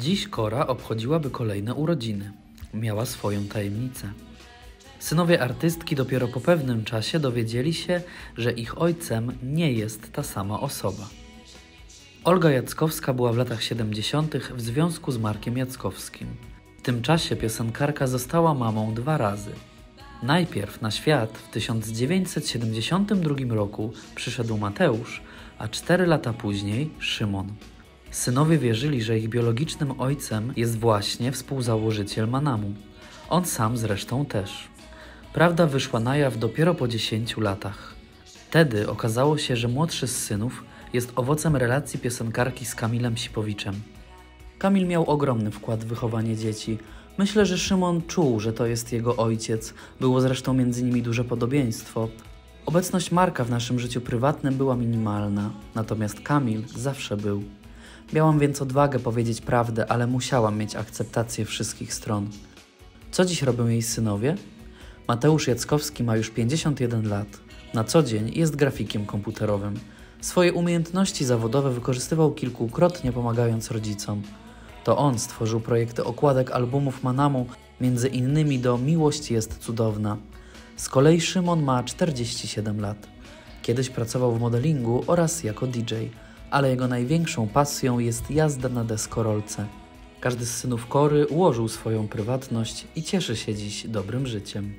Dziś Kora obchodziłaby kolejne urodziny. Miała swoją tajemnicę. Synowie artystki dopiero po pewnym czasie dowiedzieli się, że ich ojcem nie jest ta sama osoba. Olga Jackowska była w latach 70. w związku z Markiem Jackowskim. W tym czasie piosenkarka została mamą 2 razy. Najpierw na świat w 1972 roku przyszedł Mateusz, a 4 lata później Szymon. Synowie wierzyli, że ich biologicznym ojcem jest właśnie współzałożyciel Manamu. On sam zresztą też. Prawda wyszła na jaw dopiero po 10 latach. Wtedy okazało się, że młodszy z synów jest owocem relacji piosenkarki z Kamilem Sipowiczem. Kamil miał ogromny wkład w wychowanie dzieci. Myślę, że Szymon czuł, że to jest jego ojciec. Było zresztą między nimi duże podobieństwo. Obecność Marka w naszym życiu prywatnym była minimalna, natomiast Kamil zawsze był. Miałam więc odwagę powiedzieć prawdę, ale musiałam mieć akceptację wszystkich stron. Co dziś robią jej synowie? Mateusz Jackowski ma już 51 lat. Na co dzień jest grafikiem komputerowym. Swoje umiejętności zawodowe wykorzystywał kilkukrotnie, pomagając rodzicom. To on stworzył projekty okładek albumów Manamu, między innymi do Miłość jest cudowna. Z kolei Szymon ma 47 lat. Kiedyś pracował w modelingu oraz jako DJ, ale jego największą pasją jest jazda na deskorolce. Każdy z synów Kory ułożył swoją prywatność i cieszy się dziś dobrym życiem.